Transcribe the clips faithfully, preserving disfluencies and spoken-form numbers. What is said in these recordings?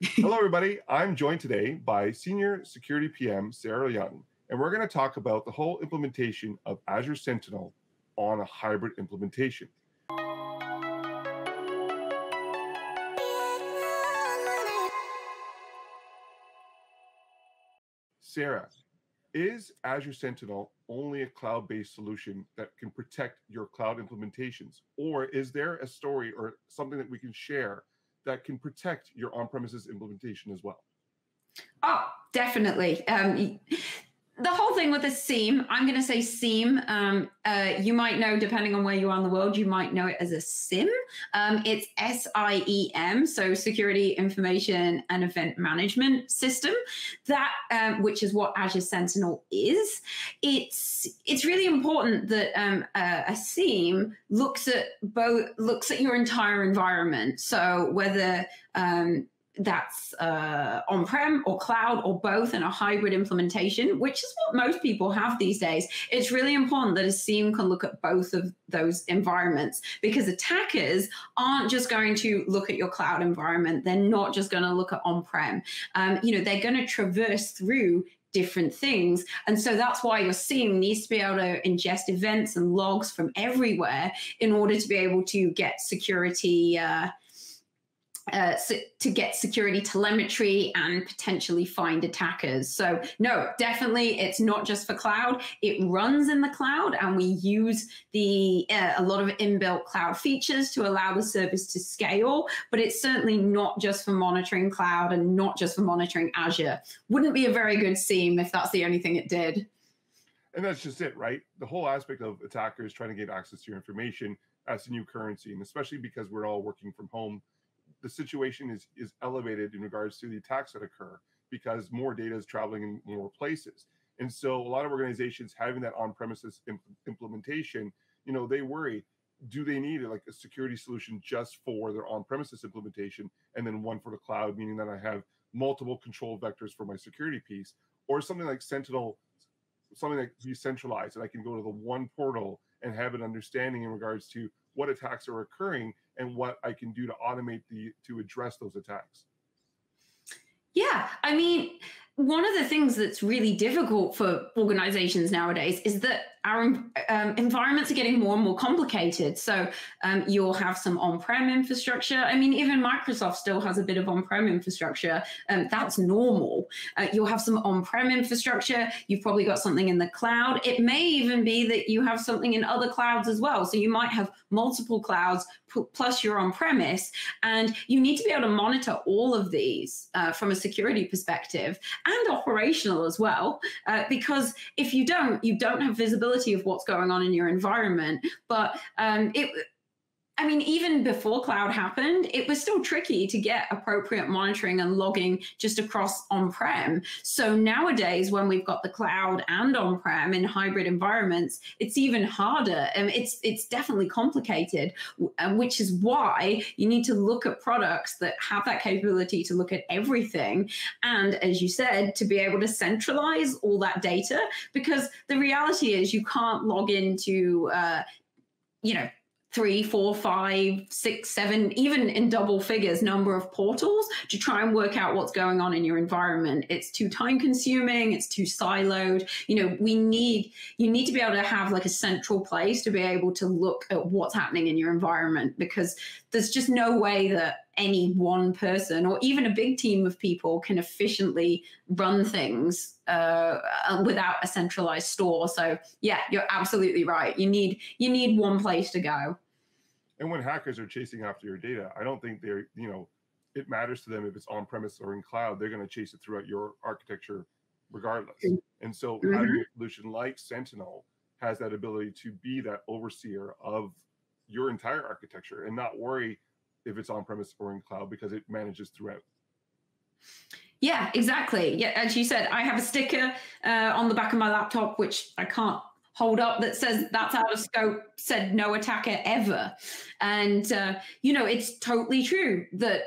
Hello, everybody. I'm joined today by Senior Security P M Sarah Young, and we're going to talk about the whole implementation of Azure Sentinel on a hybrid implementation. Sarah, is Azure Sentinel only a cloud-based solution that can protect your cloud implementations? Or is there a story or something that we can share that can protect your on-premises implementation as well? Oh, definitely. Um, the whole thing with a SIEM, I'm going to say SIEM. Um, uh, you might know, depending on where you are in the world, you might know it as a SIEM. Um, it's S I E M, so Security Information and Event Management System, that um, which is what Azure Sentinel is. It's it's really important that um, uh, a SIEM looks at both looks at your entire environment. So whether um, that's uh, on-prem or cloud or both in a hybrid implementation, which is what most people have these days. It's really important that a SIEM can look at both of those environments, because attackers aren't just going to look at your cloud environment. They're not just going to look at on-prem. Um, you know, they're going to traverse through different things. And so that's why your SIEM needs to be able to ingest events and logs from everywhere in order to be able to get security uh, Uh, so to get security telemetry and potentially find attackers. So no, definitely it's not just for cloud. It runs in the cloud, and we use the uh, a lot of inbuilt cloud features to allow the service to scale, but it's certainly not just for monitoring cloud and not just for monitoring Azure. Wouldn't be a very good SIEM if that's the only thing it did. And that's just it, right? The whole aspect of attackers trying to gain access to your information, that's a new currency, and especially because we're all working from home, the situation is, is elevated in regards to the attacks that occur because more data is traveling in more places. And so a lot of organizations having that on-premises imp implementation, you know, they worry, do they need like a security solution just for their on-premises implementation and then one for the cloud, meaning that I have multiple control vectors for my security piece, or something like Sentinel, something that can be centralized and I can go to the one portal and have an understanding in regards to what attacks are occurring and what I can do to automate the to address those attacks. Yeah, I mean, one of the things that's really difficult for organizations nowadays is that our um, environments are getting more and more complicated. So um, you'll have some on-prem infrastructure. I mean, even Microsoft still has a bit of on-prem infrastructure. Um, that's normal. Uh, you'll have some on-prem infrastructure. You've probably got something in the cloud. It may even be that you have something in other clouds as well. So you might have multiple clouds plus your on-premise, and you need to be able to monitor all of these uh, from a security perspective. And operational as well, uh, because if you don't, you don't have visibility of what's going on in your environment. But um, it, I mean, even before cloud happened, it was still tricky to get appropriate monitoring and logging just across on-prem. So nowadays, when we've got the cloud and on-prem in hybrid environments, it's even harder. And it's, it's definitely complicated, which is why you need to look at products that have that capability to look at everything. And as you said, to be able to centralize all that data, because the reality is you can't log into, uh, you know, three, four, five, six, seven, even in double figures number of portals to try and work out what's going on in your environment. It's too time consuming. It's too siloed. You know, we need, you need to be able to have like a central place to be able to look at what's happening in your environment, because there's just no way that any one person or even a big team of people can efficiently run things uh, without a centralized store. So yeah, you're absolutely right. You need, you need one place to go. And when hackers are chasing after your data, I don't think they're, you know, it matters to them if it's on-premise or in cloud. They're going to chase it throughout your architecture regardless. And so mm-hmm. having a solution like Sentinel has that ability to be that overseer of your entire architecture and not worry if it's on-premise or in cloud, because it manages throughout. Yeah, exactly. Yeah, as you said, I have a sticker uh, on the back of my laptop, which I can't hold up, that says that's out of scope, said no attacker ever. And, uh, you know, it's totally true that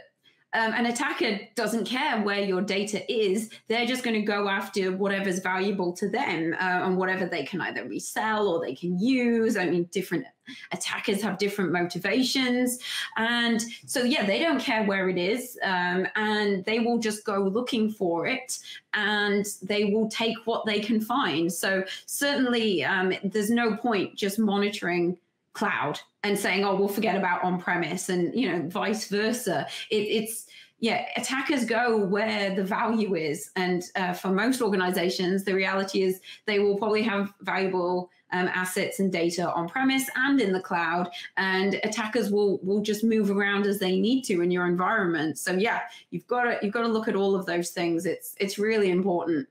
Um, an attacker doesn't care where your data is. They're just going to go after whatever's valuable to them, uh, and whatever they can either resell or they can use. I mean, different attackers have different motivations. And so, yeah, they don't care where it is, um, and they will just go looking for it, and they will take what they can find. So certainly um, there's no point just monitoring cloud and saying, oh, we'll forget about on-premise, and, you know, vice versa. It, it's, yeah, attackers go where the value is. And uh, for most organizations, the reality is they will probably have valuable um, assets and data on-premise and in the cloud, and attackers will will just move around as they need to in your environment. So yeah, you've got to, you've got to look at all of those things. It's, it's really important.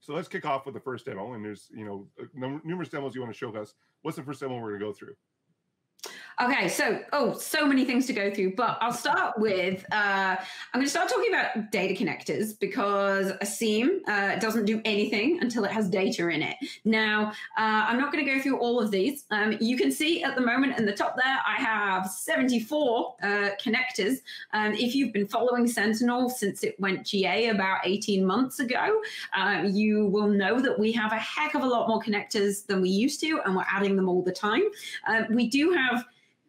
So let's kick off with the first demo, and there's, you know, numerous demos you want to show us. What's the first demo we're going to go through? Okay, so, oh, so many things to go through, but I'll start with, uh, I'm going to start talking about data connectors, because a SIEM uh, doesn't do anything until it has data in it. Now, uh, I'm not going to go through all of these. Um, you can see at the moment in the top there, I have seventy-four uh, connectors. Um, if you've been following Sentinel since it went G A about eighteen months ago, um, you will know that we have a heck of a lot more connectors than we used to, and we're adding them all the time. Um, we do have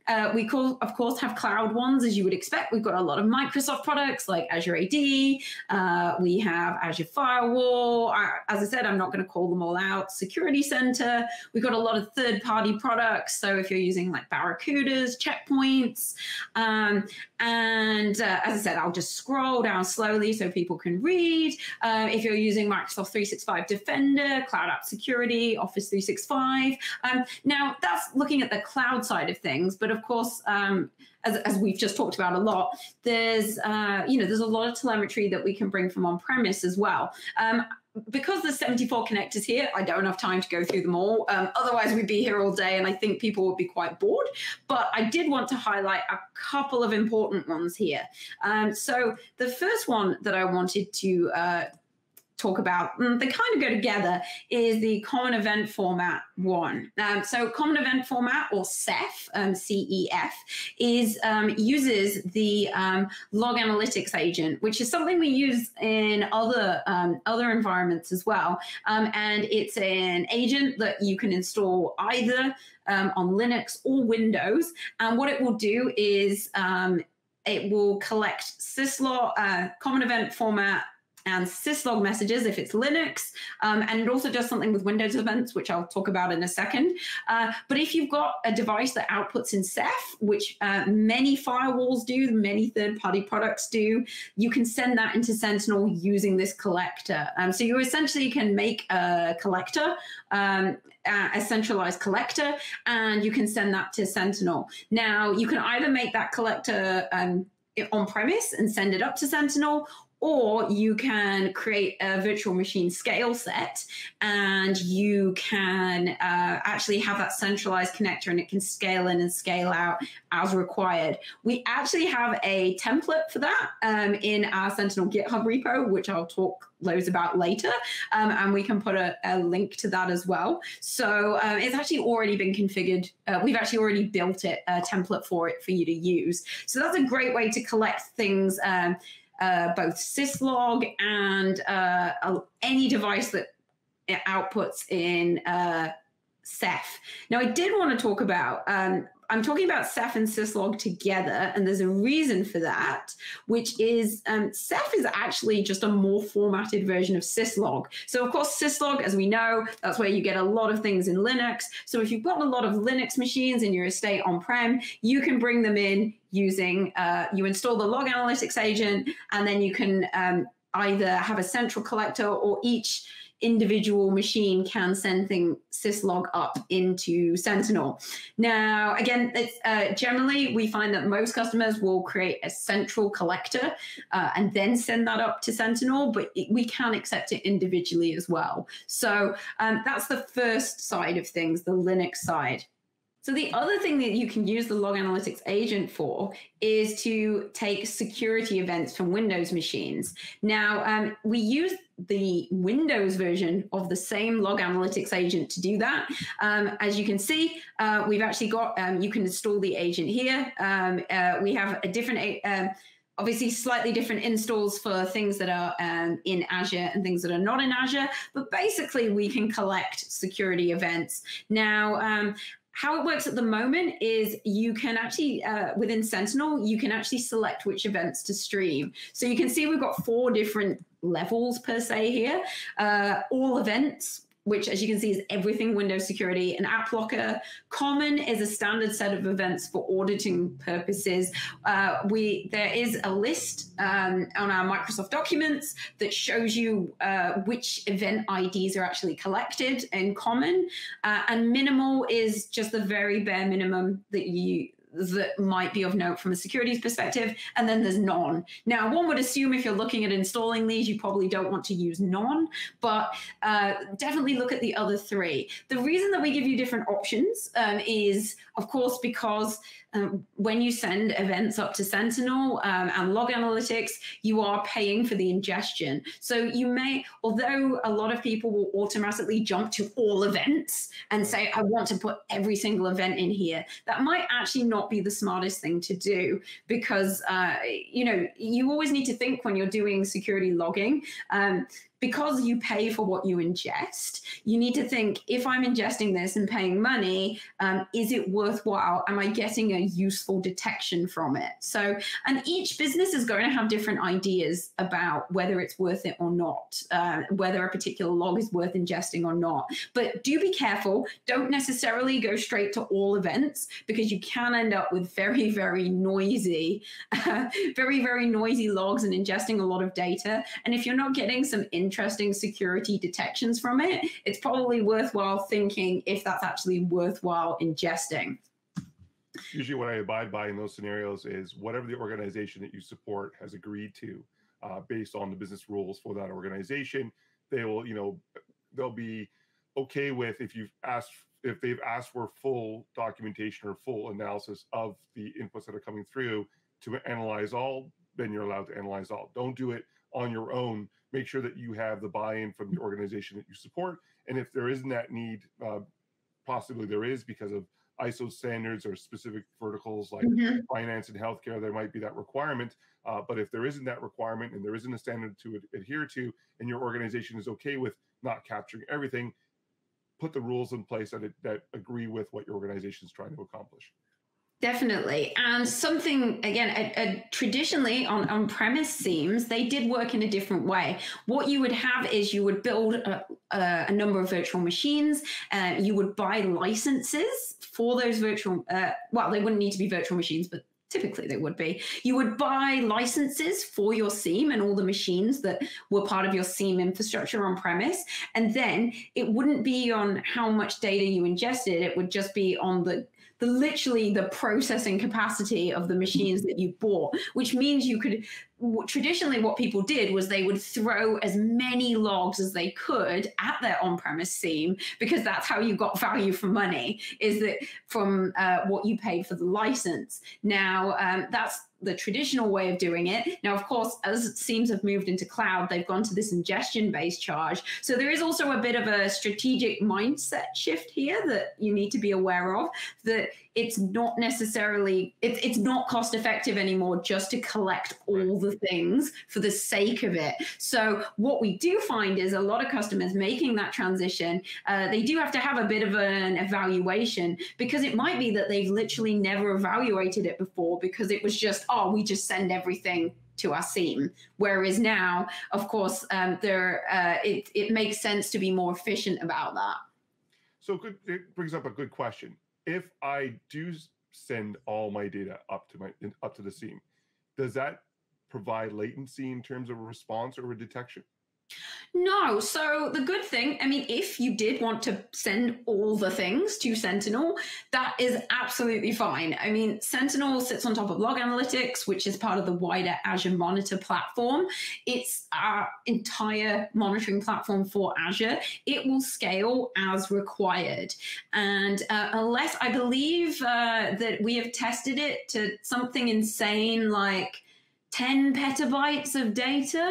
Uh, we, call, of course, have cloud ones, as you would expect. We've got a lot of Microsoft products like Azure A D. Uh, we have Azure Firewall. I, as I said, I'm not going to call them all out. Security Center. We've got a lot of third-party products. So if you're using like Barracudas, Checkpoints. Um, and uh, as I said, I'll just scroll down slowly so people can read. Uh, if you're using Microsoft three sixty-five Defender, Cloud App Security, Office three sixty-five. Um, now, that's looking at the cloud side of things. But of Of course, um, as, as we've just talked about a lot, there's uh, you know there's a lot of telemetry that we can bring from on-premise as well. Um, because there's seventy-four connectors here, I don't have time to go through them all. Um, otherwise, we'd be here all day, and I think people would be quite bored. But I did want to highlight a couple of important ones here. Um, so the first one that I wanted to uh, talk about, they kind of go together, is the common event format one. Um, so common event format, or C E F, um, C E F, is, um, uses the um, Log Analytics agent, which is something we use in other, um, other environments as well. Um, and it's an agent that you can install either um, on Linux or Windows. And what it will do is um, it will collect Syslog, uh, common event format, and Syslog messages if it's Linux, um, and it also does something with Windows events, which I'll talk about in a second. Uh, but if you've got a device that outputs in C E F, which uh, many firewalls do, many third-party products do, you can send that into Sentinel using this collector. Um, so you essentially can make a collector, um, a centralized collector, and you can send that to Sentinel. Now, you can either make that collector um, on-premise and send it up to Sentinel, or you can create a virtual machine scale set, and you can uh, actually have that centralized connector, and it can scale in and scale out as required. We actually have a template for that um, in our Sentinel GitHub repo, which I'll talk loads about later, um, and we can put a, a link to that as well. So um, it's actually already been configured. Uh, we've actually already built it, a template for it for you to use. So that's a great way to collect things, um, Uh, both Syslog and uh, uh, any device that it outputs in uh, C E F. Now, I did want to talk about, um, I'm talking about C E F and Syslog together, and there's a reason for that, which is um, C E F is actually just a more formatted version of Syslog. So, of course, Syslog, as we know, that's where you get a lot of things in Linux. So if you've got a lot of Linux machines in your estate on-prem, you can bring them in using, uh, you install the Log Analytics agent, and then you can um, either have a central collector, or each individual machine can send thing Syslog up into Sentinel. Now, again, it's, uh, generally we find that most customers will create a central collector uh, and then send that up to Sentinel, but it, we can accept it individually as well. So um, that's the first side of things, the Linux side. So the other thing that you can use the Log Analytics agent for is to take security events from Windows machines. Now, um, we use the Windows version of the same Log Analytics agent to do that. Um, as you can see, uh, we've actually got, um, you can install the agent here. Um, uh, we have a different, uh, Obviously, slightly different installs for things that are um, in Azure and things that are not in Azure. But basically, we can collect security events. Now, um, how it works at the moment is you can actually, uh, within Sentinel, you can actually select which events to stream. So you can see we've got four different levels per se here. Uh, all events, which as you can see is everything Windows security, and app blocker. Common is a standard set of events for auditing purposes. Uh, we there is a list um, on our Microsoft documents that shows you uh, which event I Ds are actually collected in common. Uh, and minimal is just the very bare minimum that you that might be of note from a securities perspective, and then there's none. Now, one would assume if you're looking at installing these, you probably don't want to use none, but uh, definitely look at the other three. The reason that we give you different options um, is, of course, because Um, when you send events up to Sentinel um, and Log Analytics, you are paying for the ingestion. So you may, although a lot of people will automatically jump to all events and say, I want to put every single event in here, that might actually not be the smartest thing to do, because uh, you know, you always need to think when you're doing security logging, um, because you pay for what you ingest, you need to think, if I'm ingesting this and paying money, um, is it worthwhile? Am I getting a useful detection from it? So, and each business is going to have different ideas about whether it's worth it or not, uh, whether a particular log is worth ingesting or not. But do be careful. Don't necessarily go straight to all events, because you can end up with very, very noisy, uh, very, very noisy logs and ingesting a lot of data. And if you're not getting some insight, interesting security detections from it, it's probably worthwhile thinking if that's actually worthwhile ingesting. Usually what I abide by in those scenarios is whatever the organization that you support has agreed to uh, based on the business rules for that organization. They will, you know, they'll be okay with if you've asked, if they've asked for full documentation or full analysis of the inputs that are coming through to analyze all, then you're allowed to analyze all. Don't do it on your own. Make sure that you have the buy-in from the organization that you support. And if there isn't that need, uh, possibly there is because of I S O standards or specific verticals like mm-hmm. finance and healthcare, there might be that requirement. Uh, but if there isn't that requirement and there isn't a standard to ad adhere to, and your organization is okay with not capturing everything, put the rules in place that, it, that agree with what your organization is trying to accomplish. Definitely. And something, again, a, a traditionally on on-premise seams, they did work in a different way. What you would have is you would build a, a, a number of virtual machines. Uh, you would buy licenses for those virtual, uh, well, they wouldn't need to be virtual machines, but typically they would be. You would buy licenses for your seam and all the machines that were part of your seam infrastructure on premise. And then it wouldn't be on how much data you ingested. It would just be on the The, literally the processing capacity of the machines that you bought, which means you could, traditionally what people did was they would throw as many logs as they could at their on-premise seam, because that's how you got value for money, is that from uh, what you paid for the license. Now, um, that's the traditional way of doing it. Now, of course, as seams have moved into cloud, they've gone to this ingestion-based charge. So there is also a bit of a strategic mindset shift here that you need to be aware of, that it's not necessarily, it, it's not cost-effective anymore just to collect all the things for the sake of it. So what we do find is a lot of customers making that transition, uh, they do have to have a bit of an evaluation, because it might be that they've literally never evaluated it before, because it was just, oh, we just send everything to our seam. Whereas now, of course, um, there uh, it, it makes sense to be more efficient about that. So good, it brings up a good question. If I do send all my data up to my up to the seam, does that provide latency in terms of a response or a detection? No. So the good thing, I mean, if you did want to send all the things to Sentinel, that is absolutely fine. I mean, Sentinel sits on top of Log Analytics, which is part of the wider Azure Monitor platform. It's our entire monitoring platform for Azure. It will scale as required. And uh, unless I believe uh, that we have tested it to something insane like ten petabytes of data.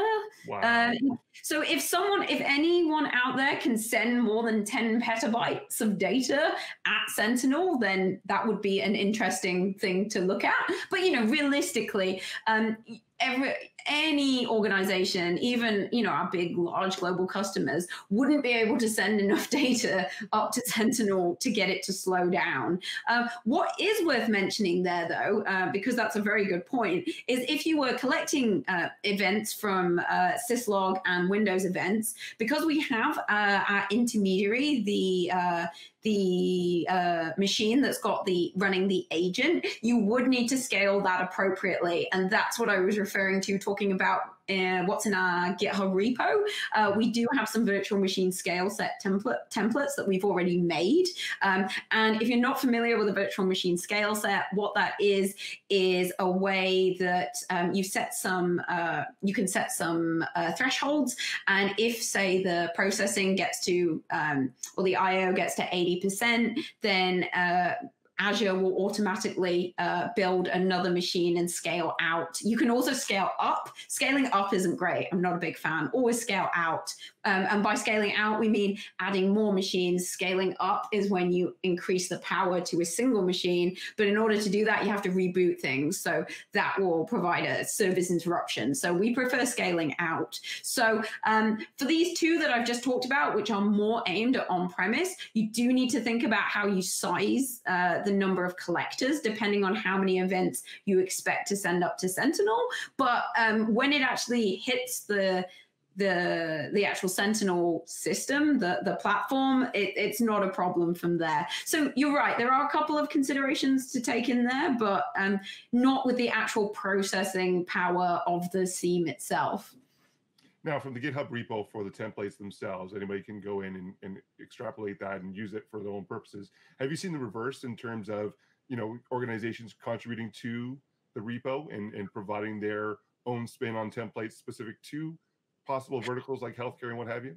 Wow. Um, so if someone, if anyone out there can send more than ten petabytes of data at Sentinel, then that would be an interesting thing to look at. But, you know, realistically, um, every any organization, even, you know, our big, large global customers wouldn't be able to send enough data up to Sentinel to get it to slow down. Uh, what is worth mentioning there, though, uh, because that's a very good point, is if you were collecting uh, events from uh, Syslog and Windows events, because we have uh, our intermediary, the uh, the uh, machine that's got the running the agent, you would need to scale that appropriately. And that's what I was referring to, talking about uh, what's in our GitHub repo. Uh, we do have some virtual machine scale set template, templates that we've already made. Um, and if you're not familiar with a virtual machine scale set, what that is, is a way that um, you set some, uh, you can set some uh, thresholds. And if, say, the processing gets to, um, or the I O gets to eighty percent, then uh, Azure will automatically uh, build another machine and scale out. You can also scale up. Scaling up isn't great. I'm not a big fan. Always scale out. Um, and by scaling out, we mean adding more machines. Scaling up is when you increase the power to a single machine. But in order to do that, you have to reboot things. So that will provide a service interruption. So we prefer scaling out. So um, for these two that I've just talked about, which are more aimed at on-premise, you do need to think about how you size uh, the number of collectors, depending on how many events you expect to send up to Sentinel. But um, when it actually hits the the the actual Sentinel system, the the platform, it, it's not a problem from there. So you're right, there are a couple of considerations to take in there, but um, not with the actual processing power of the seam itself. Now, from the GitHub repo for the templates themselves, anybody can go in and, and extrapolate that and use it for their own purposes. Have you seen the reverse in terms of, you know, organizations contributing to the repo and, and providing their own spin on templates specific to possible verticals like healthcare and what have you?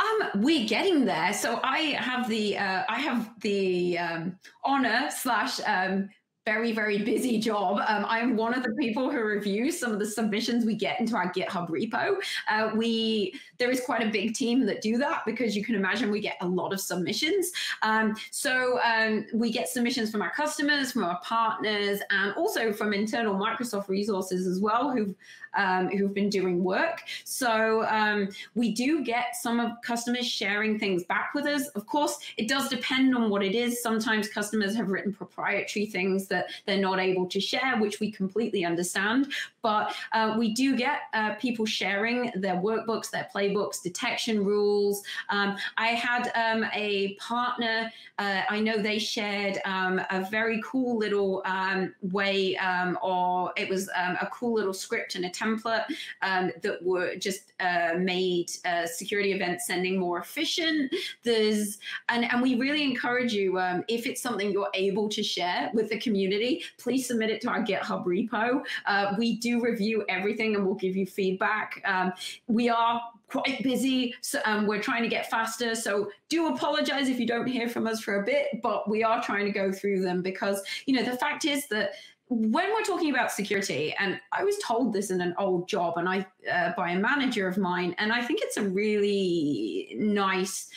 Um, we're getting there. So I have the uh, I have the um, honor slash um, very, very busy job. Um, I'm one of the people who reviews some of the submissions we get into our GitHub repo. Uh, we there is quite a big team that do that, because you can imagine we get a lot of submissions. Um, so um, we get submissions from our customers, from our partners, and also from internal Microsoft resources as well, who've um, who've been doing work. So um, we do get some of customers sharing things back with us. Of course, it does depend on what it is. Sometimes customers have written proprietary things that they're not able to share, which we completely understand. But uh, we do get uh, people sharing their workbooks, their playbooks, detection rules. Um, I had um, a partner, uh, I know they shared um, a very cool little um, way, um, or it was um, a cool little script and a template um, that were just uh, made uh, security event sending more efficient. There's, and, and we really encourage you, um, if it's something you're able to share with the community, Community, please submit it to our GitHub repo. Uh, we do review everything and we'll give you feedback. Um, we are quite busy, so um, we're trying to get faster. So do apologize if you don't hear from us for a bit, but we are trying to go through them, because, you know, the fact is that when we're talking about security, and I was told this in an old job, and I uh, by a manager of mine, and I think it's a really nice,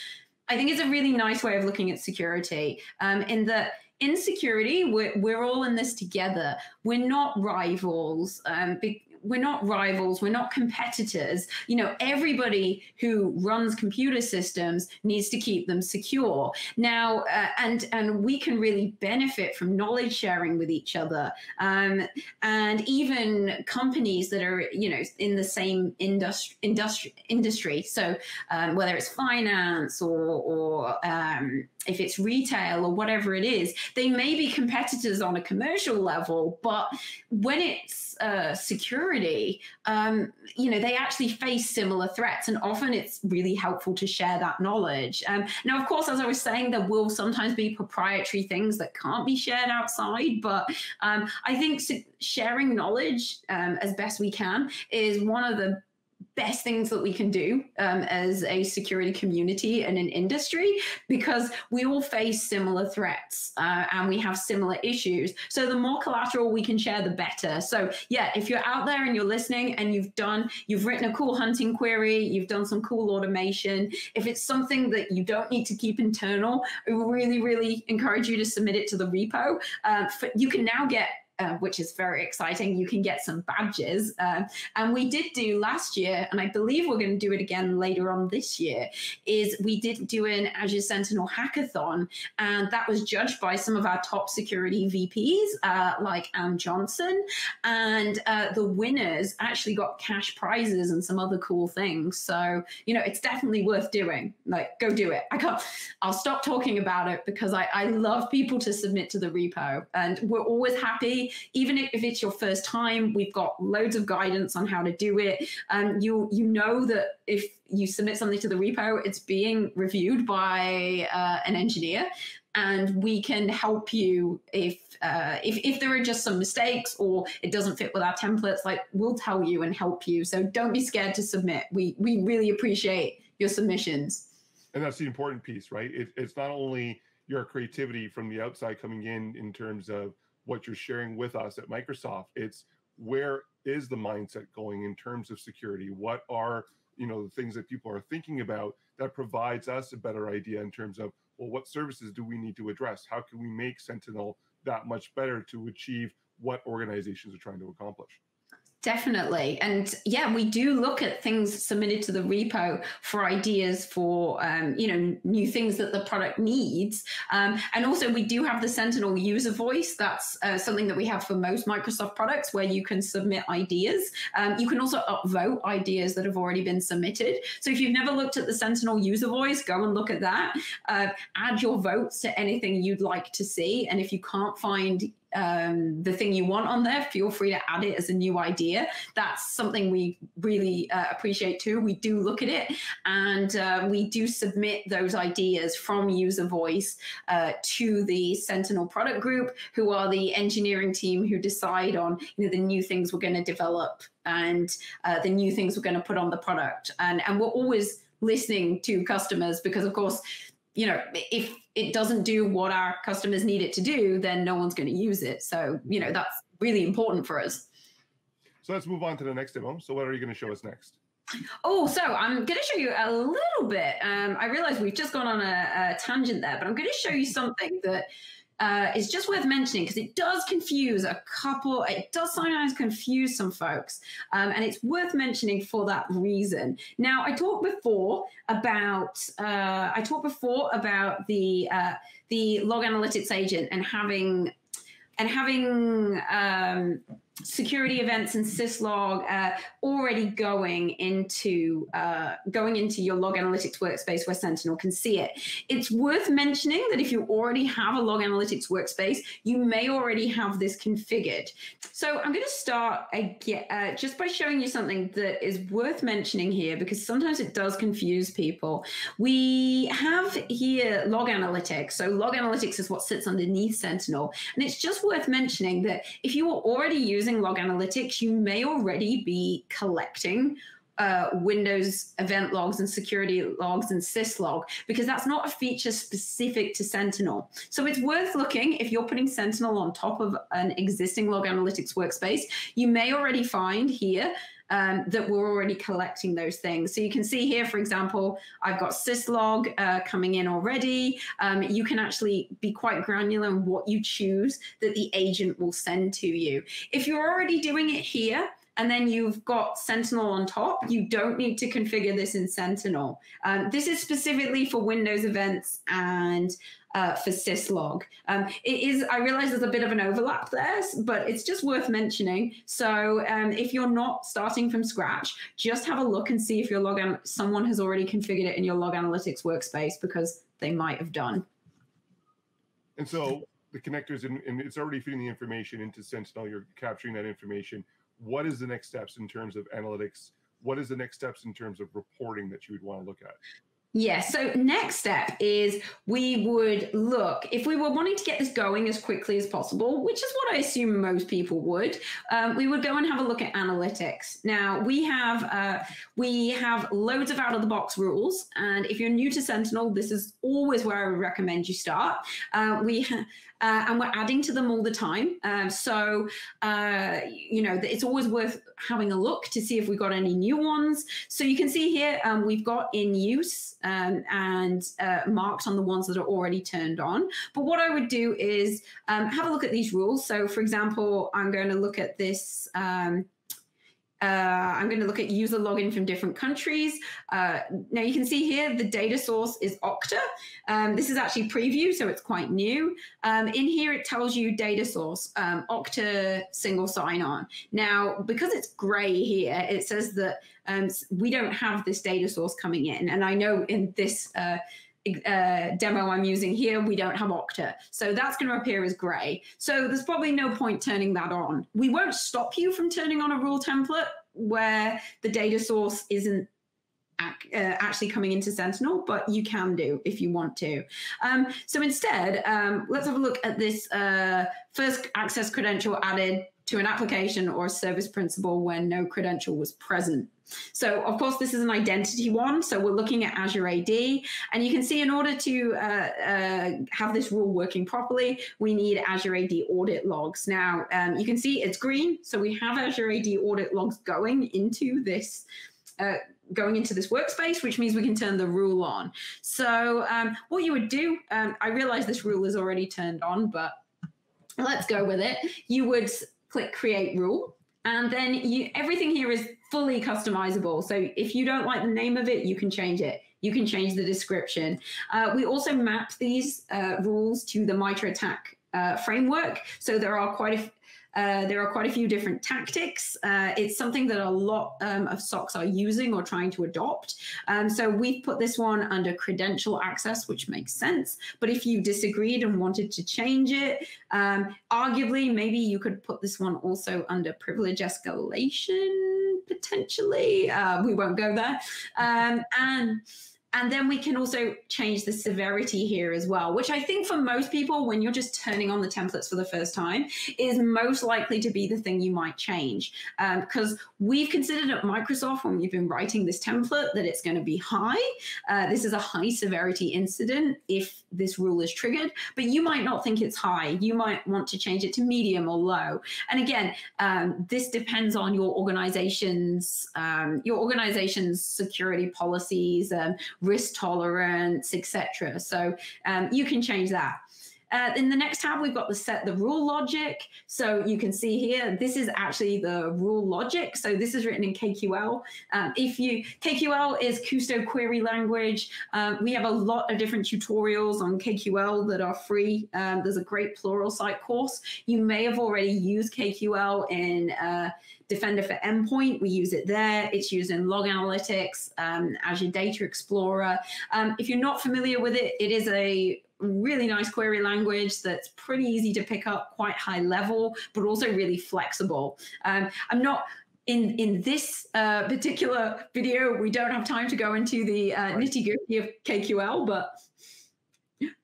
I think it's a really nice way of looking at security, um, in that. In security, we're, we're all in this together. We're not rivals. Um, we're not rivals. We're not competitors. You know, everybody who runs computer systems needs to keep them secure. Now, uh, and and we can really benefit from knowledge sharing with each other. Um, and even companies that are, you know, in the same industry, industry, industry. So um, whether it's finance or or um, if it's retail or whatever it is, they may be competitors on a commercial level, but when it's uh, security, um, you know, they actually face similar threats, and often it's really helpful to share that knowledge. Um, now, of course, as I was saying, there will sometimes be proprietary things that can't be shared outside, but um, I think sharing knowledge um, as best we can is one of the best things that we can do um, as a security community and an industry, because we all face similar threats uh, and we have similar issues. So the more collateral we can share, the better. So yeah, if you're out there and you're listening and you've done, you've written a cool hunting query, you've done some cool automation, if it's something that you don't need to keep internal, I really, really encourage you to submit it to the repo. Uh, for, you can now get uh, which is very exciting. You can get some badges. Uh, and we did do last year, and I believe we're going to do it again later on this year, is we did do an Azure Sentinel hackathon. And that was judged by some of our top security V Ps, uh, like Ann Johnson. And uh, the winners actually got cash prizes and some other cool things. So, you know, it's definitely worth doing. Like, go do it. I can't, I'll stop talking about it because I, I love people to submit to the repo. And we're always happy, even if it's your first time, we've got loads of guidance on how to do it. Um, you, you know that if you submit something to the repo, it's being reviewed by uh, an engineer. And we can help you if, uh, if if there are just some mistakes or it doesn't fit with our templates, like we'll tell you and help you. So don't be scared to submit. We, we really appreciate your submissions. And that's the important piece, right? It, it's not only your creativity from the outside coming in in terms of what you're sharing with us at Microsoft. It's where is the mindset going in terms of security? What are, you know, the things that people are thinking about that provides us a better idea in terms of, well, what services do we need to address? How can we make Sentinel that much better to achieve what organizations are trying to accomplish? Definitely. And yeah, we do look at things submitted to the repo for ideas for, um, you know, new things that the product needs. Um, and also we do have the Sentinel user voice. That's uh, something that we have for most Microsoft products where you can submit ideas. Um, you can also upvote ideas that have already been submitted. So if you've never looked at the Sentinel user voice, go and look at that. Uh, add your votes to anything you'd like to see. And if you can't find Um, the thing you want on there, feel free to add it as a new idea. That's something we really uh, appreciate too. We do look at it and uh, we do submit those ideas from user voice uh, to the Sentinel product group, who are the engineering team who decide on, you know, the new things we're going to develop and uh, the new things we're going to put on the product. And, and we're always listening to customers because, of course, you know, if it doesn't do what our customers need it to do, then no one's going to use it. So, you know, that's really important for us. So let's move on to the next demo. So what are you going to show us next? Oh, so I'm going to show you a little bit. Um, I realize we've just gone on a, a tangent there, but I'm going to show you something that uh, is just worth mentioning because it does confuse a couple. It does sometimes confuse some folks. Um, and it's worth mentioning for that reason. Now, I talked before about uh, I talked before about the uh, the log analytics agent and having and having um, security events and syslog uh, already going into uh, going into your log analytics workspace where Sentinel can see it. It's worth mentioning that if you already have a log analytics workspace, you may already have this configured. So I'm going to start again, uh, just by showing you something that is worth mentioning here, because sometimes it does confuse people. We have here log analytics. So log analytics is what sits underneath Sentinel. And it's just worth mentioning that if you are already using Using log analytics, you may already be collecting uh, Windows event logs and security logs and syslog, because that's not a feature specific to Sentinel. So it's worth looking if you're putting Sentinel on top of an existing log analytics workspace. You may already find here um, that we're already collecting those things. So you can see here, for example, I've got syslog uh, coming in already. Um, you can actually be quite granular in what you choose that the agent will send to you. If you're already doing it here, and then you've got Sentinel on top, you don't need to configure this in Sentinel. Um, this is specifically for Windows events and uh, for syslog. Um, it is, I realize there's a bit of an overlap there, but it's just worth mentioning. So um, if you're not starting from scratch, just have a look and see if your log an- someone has already configured it in your log analytics workspace, because they might have done. And so the connectors, in, and it's already feeding the information into Sentinel, you're capturing that information. What is the next steps in terms of analytics? What is the next steps in terms of reporting that you would want to look at? Yeah, so next step is we would look, if we were wanting to get this going as quickly as possible, which is what I assume most people would, um, we would go and have a look at analytics. Now, we have uh, we have loads of out-of-the-box rules, and if you're new to Sentinel, this is always where I would recommend you start. Uh, we ha uh, and we're adding to them all the time, um, so uh, you know, it's always worth having a look to see if we got any new ones. So you can see here um, we've got in use um, and uh, marked on the ones that are already turned on. But what I would do is um, have a look at these rules. So for example, I'm going to look at this, um, uh, I'm going to look at user login from different countries. Uh, now you can see here, the data source is Okta. Um, this is actually preview, so it's quite new. Um, in here, it tells you data source, um, Okta single sign-on. Now, because it's gray here, it says that um, we don't have this data source coming in. And I know in this uh, Uh, demo I'm using here, we don't have Okta. So that's going to appear as gray. So there's probably no point turning that on. We won't stop you from turning on a rule template where the data source isn't ac uh, actually coming into Sentinel, but you can do if you want to. Um, so instead, um, let's have a look at this uh, first access credential added to an application or a service principal when no credential was present. So of course, this is an identity one. So we're looking at Azure A D. And you can see in order to uh, uh, have this rule working properly, we need Azure A D audit logs. Now, um, you can see it's green. So we have Azure A D audit logs going into this uh, going into this workspace, which means we can turn the rule on. So um, what you would do, um, I realize this rule is already turned on, but let's go with it. You would click Create Rule. And then you, everything here is fully customizable. So if you don't like the name of it, you can change it. You can change the description. Uh, we also map these uh, rules to the MITRE A T T and C K uh, framework. So there are quite a Uh, there are quite a few different tactics. Uh, it's something that a lot um, of S O Cs are using or trying to adopt. Um, so we've put this one under credential access, which makes sense. But if you disagreed and wanted to change it, um, arguably, maybe you could put this one also under privilege escalation, potentially. Uh, we won't go there. Um, and... And then we can also change the severity here as well, which I think for most people, when you're just turning on the templates for the first time, is most likely to be the thing you might change. Um, because we've considered at Microsoft, when we've been writing this template, that it's going to be high. Uh, this is a high severity incident if this rule is triggered, but you might not think it's high. You might want to change it to medium or low. And again, um, this depends on your organization's, um, your organization's security policies, um, risk tolerance, et cetera. So um, you can change that. Uh, in the next tab, we've got the set the rule logic. So you can see here, this is actually the rule logic. So this is written in K Q L. Um, if you K Q L is Kusto query language. Um, we have a lot of different tutorials on K Q L that are free. Um, there's a great Pluralsight course. You may have already used K Q L in uh, Defender for Endpoint. We use it there. It's used in Log Analytics, um, Azure Data Explorer. Um, if you're not familiar with it, it is a really nice query language that's pretty easy to pick up, quite high level, but also really flexible. Um, I'm not in in this uh, particular video. We don't have time to go into the uh, right. nitty-gritty of K Q L, but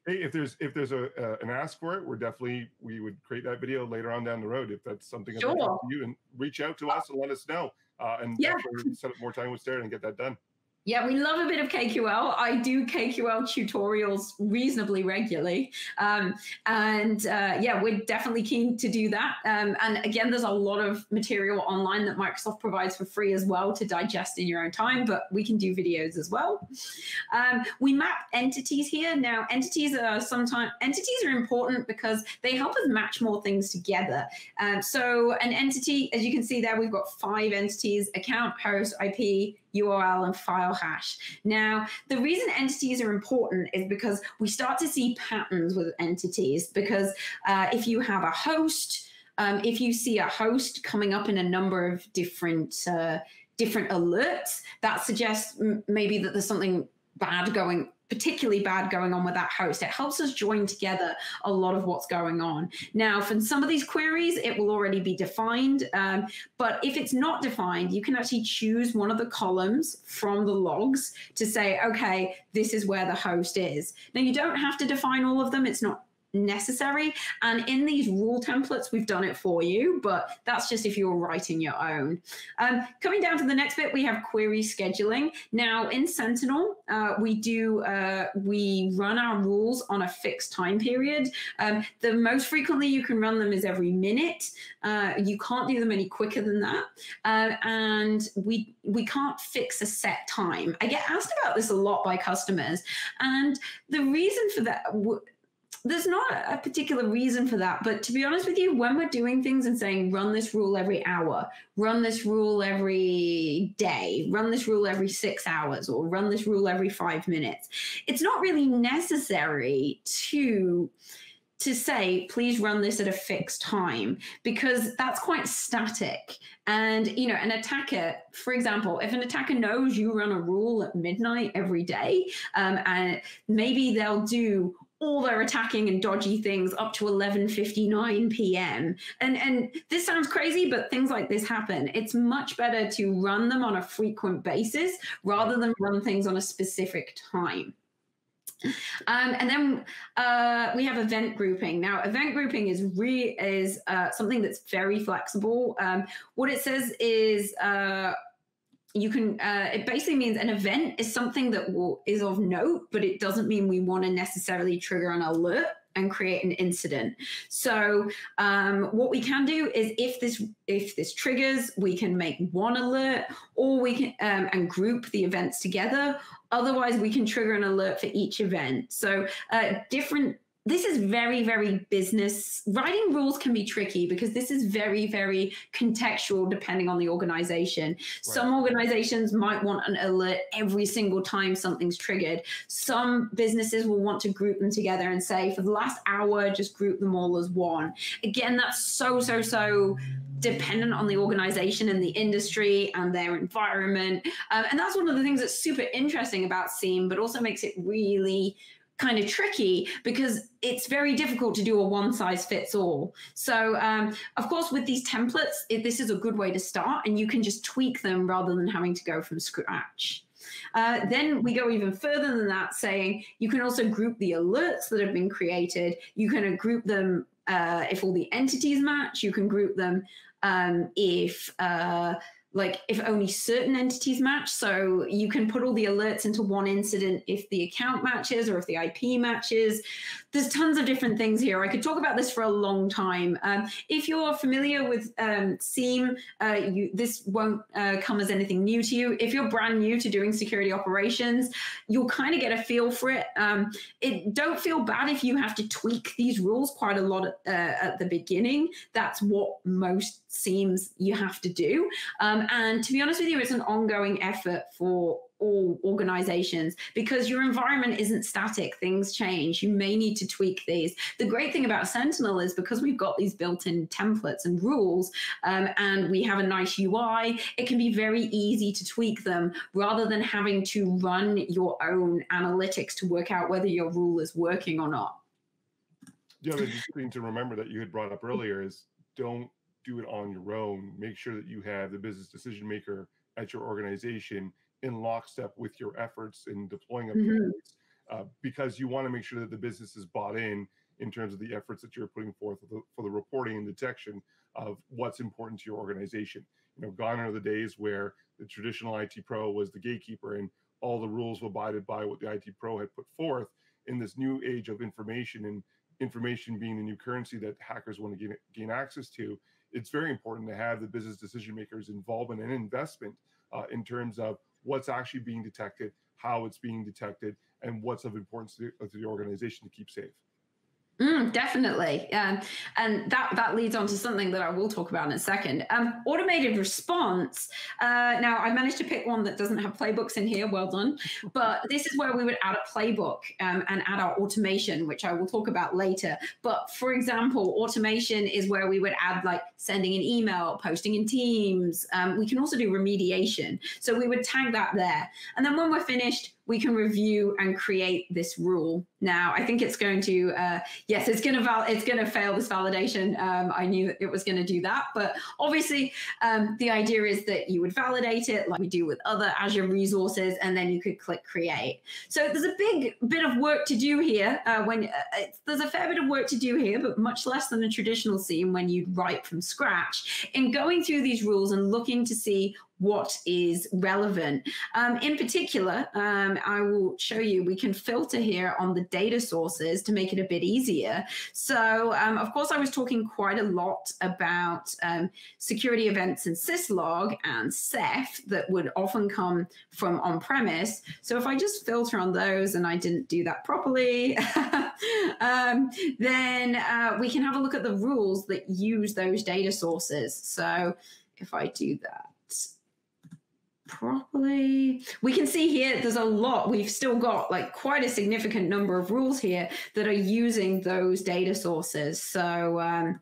if there's if there's a uh, an ask for it, we're definitely we would create that video later on down the road if that's something sure. that you and reach out to us and let us know, uh, and yeah, set up more time with Sarah and get that done. Yeah, we love a bit of K Q L. I do K Q L tutorials reasonably regularly. Um, and uh, yeah, we're definitely keen to do that. Um, and again, there's a lot of material online that Microsoft provides for free as well to digest in your own time, but we can do videos as well. Um, we map entities here. Now, entities are sometimes, entities are important because they help us match more things together. Um, so an entity, as you can see there, we've got five entities: account, host, I P, U R L, and file hash. Now, the reason entities are important is because we start to see patterns with entities, because uh, if you have a host, um, if you see a host coming up in a number of different, uh, different alerts, that suggests maybe that there's something bad going on, particularly bad going on with that host. It helps us join together a lot of what's going on. Now, for some of these queries, it will already be defined, um, but if it's not defined, you can actually choose one of the columns from the logs to say, okay, this is where the host is. Now, you don't have to define all of them. It's not necessary. And in these rule templates, we've done it for you, but that's just if you're writing your own. Um, coming down to the next bit, we have query scheduling. Now in Sentinel, uh, we do uh, we run our rules on a fixed time period. Um, the most frequently you can run them is every minute. Uh, you can't do them any quicker than that. Uh, and we we can't fix a set time. I get asked about this a lot by customers, and the reason for that, there's not a particular reason for that, but to be honest with you, when we're doing things and saying, run this rule every hour, run this rule every day, run this rule every six hours, or run this rule every five minutes, it's not really necessary to, to say, please run this at a fixed time, because that's quite static. And, you know, an attacker, for example, if an attacker knows you run a rule at midnight every day, um, and maybe they'll do all their attacking and dodgy things up to eleven fifty-nine p m And, and this sounds crazy, but things like this happen. It's much better to run them on a frequent basis rather than run things on a specific time. Um, and then uh, we have event grouping. Now, event grouping is re is uh, something that's very flexible. Um, what it says is uh, you can, uh, it basically means an event is something that will, is of note, but it doesn't mean we want to necessarily trigger an alert and create an incident. So um, what we can do is if this if this triggers, we can make one alert, or we can um, and group the events together. Otherwise, we can trigger an alert for each event. So uh, different. This is very, very business. Writing rules can be tricky because this is very, very contextual depending on the organization. Right. Some organizations might want an alert every single time something's triggered. Some businesses will want to group them together and say, for the last hour, just group them all as one. Again, that's so, so, so dependent on the organization and the industry and their environment. Um, and that's one of the things that's super interesting about SIEM, but also makes it really kind of tricky, because it's very difficult to do a one size fits all. So um, of course, with these templates, it, this is a good way to start, and you can just tweak them rather than having to go from scratch. Uh, then we go even further than that, saying you can also group the alerts that have been created. You can group them uh, if all the entities match. You can group them um, if uh, like if only certain entities match. So you can put all the alerts into one incident if the account matches or if the I P matches. There's tons of different things here. I could talk about this for a long time. Um, if you're familiar with um, SIEM, uh, you, this won't uh, come as anything new to you. If you're brand new to doing security operations, you'll kind of get a feel for it. Um, it. Don't feel bad if you have to tweak these rules quite a lot uh, at the beginning. That's what most SIEMs you have to do. Um, And to be honest with you, it's an ongoing effort for all organizations because your environment isn't static. Things change. You may need to tweak these. The great thing about Sentinel is because we've got these built-in templates and rules um, and we have a nice U I, it can be very easy to tweak them rather than having to run your own analytics to work out whether your rule is working or not. The other thing to remember that you had brought up earlier is don't do it on your own. Make sure that you have the business decision maker at your organization in lockstep with your efforts in deploying up mm-hmm. uh, because you want to make sure that the business is bought in in terms of the efforts that you're putting forth for the, for the reporting and detection of what's important to your organization. You know, gone are the days where the traditional I T pro was the gatekeeper and all the rules were abided by what the I T pro had put forth. In this new age of information and information being the new currency that hackers want to gain, gain access to, it's very important to have the business decision makers' involvement and investment uh, in terms of what's actually being detected, how it's being detected, and what's of importance to the, to the organization to keep safe. Mm, definitely. Um, and that, that leads on to something that I will talk about in a second. Um, automated response. Uh, now, I managed to pick one that doesn't have playbooks in here. Well done. But this is where we would add a playbook um, and add our automation, which I will talk about later. But for example, automation is where we would add like sending an email, posting in Teams. Um, we can also do remediation. So we would tag that there. And then when we're finished, we can review and create this rule. Now, I think it's going to, uh, yes, it's going to val it's going to fail this validation. Um, I knew it was going to do that, but obviously um, the idea is that you would validate it like we do with other Azure resources, and then you could click create. So there's a big bit of work to do here. Uh, when uh, it's, there's a fair bit of work to do here, but much less than a traditional SIEM when you'd write from scratch in going through these rules and looking to see what is relevant. Um, in particular, um, I will show you, we can filter here on the data sources to make it a bit easier. So, um, of course, I was talking quite a lot about um, security events in Syslog and C E F that would often come from on-premise. So if I just filter on those, and I didn't do that properly, um, then uh, we can have a look at the rules that use those data sources. So if I do that properly, we can see here there's a lot. We've still got like quite a significant number of rules here that are using those data sources. So um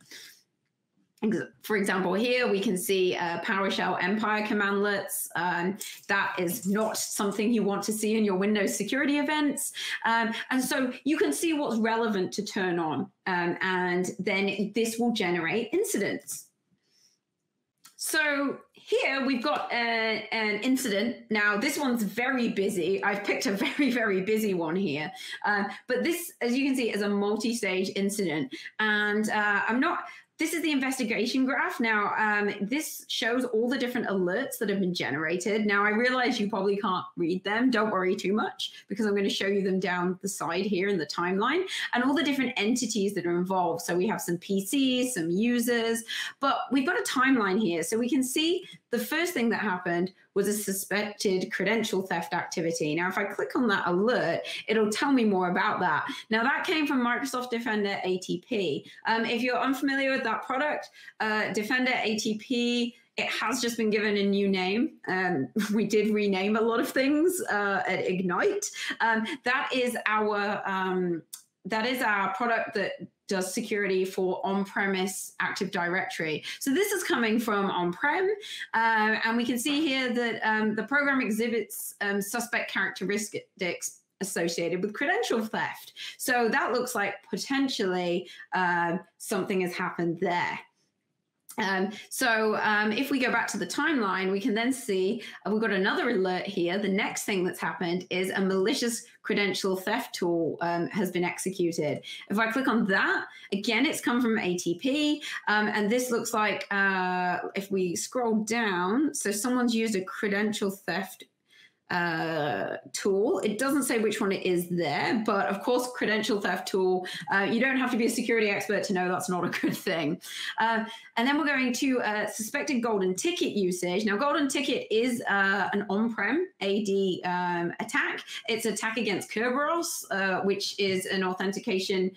for example, here we can see uh, PowerShell Empire commandlets. Um, that is not something you want to see in your Windows security events. Um, and so you can see what's relevant to turn on. Um, and then this will generate incidents. So here we've got a, an incident. Now, this one's very busy. I've picked a very, very busy one here. Uh, but this, as you can see, is a multi-stage incident. And uh, I'm not... This is the investigation graph. Now, um, this shows all the different alerts that have been generated. Now, I realize you probably can't read them. Don't worry too much, because I'm going to show you them down the side here in the timeline, and all the different entities that are involved. So we have some P Cs, some users, but we've got a timeline here. So we can see the first thing that happened was a suspected credential theft activity. Now, if I click on that alert, it'll tell me more about that. Now, that came from Microsoft Defender A T P. Um, if you're unfamiliar with that product, uh, Defender A T P, it has just been given a new name. Um, we did rename a lot of things uh, at Ignite. Um, that is our um, that is our product that does security for on-premise Active Directory. So this is coming from on-prem, uh, and we can see here that um, the program exhibits um, suspect characteristics associated with credential theft. So that looks like potentially uh, something has happened there. Um, so um, if we go back to the timeline, we can then see uh, we've got another alert here. The next thing that's happened is a malicious credential theft tool um, has been executed. If I click on that, again, it's come from A T P. Um, and this looks like uh, if we scroll down, so someone's used a credential theft uh tool. It doesn't say which one it is there, but of course credential theft tool, uh, you don't have to be a security expert to know that's not a good thing. Uh, and then we're going to uh, suspected golden ticket usage. Now, golden ticket is uh, an on-prem A D um, attack. It's an attack against Kerberos, uh, which is an authentication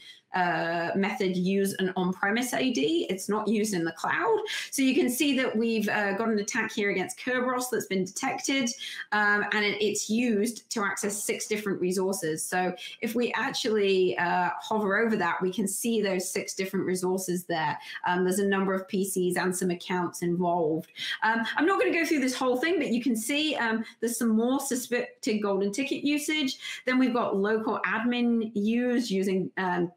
Uh, method use an on-premise A D. It's not used in the cloud. So you can see that we've uh, got an attack here against Kerberos that's been detected, um, and it, it's used to access six different resources. So if we actually uh, hover over that, we can see those six different resources there. Um, there's a number of P Cs and some accounts involved. Um, I'm not going to go through this whole thing, but you can see um, there's some more suspected golden ticket usage. Then we've got local admin use using um,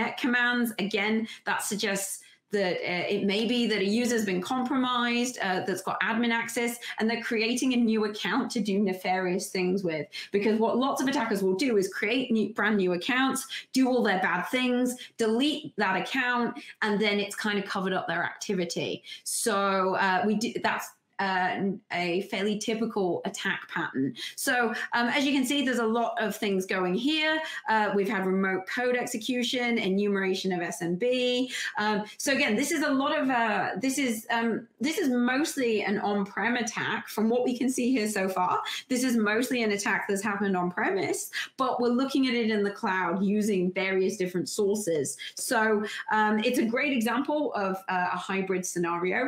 .NET commands. Again, that suggests that uh, it may be that a user's been compromised, uh, that's got admin access, and they're creating a new account to do nefarious things with. Because what lots of attackers will do is create new, brand new accounts, do all their bad things, delete that account, and then it's kind of covered up their activity. So uh, we do, that's Uh, a fairly typical attack pattern. So um, as you can see, there's a lot of things going here. Uh, we've had remote code execution, enumeration of S M B. Um, so again, this is a lot of uh, this is um, this is mostly an on-prem attack. From what we can see here so far, this is mostly an attack that's happened on-premise, but we're looking at it in the cloud using various different sources. So um, it's a great example of uh, a hybrid scenario,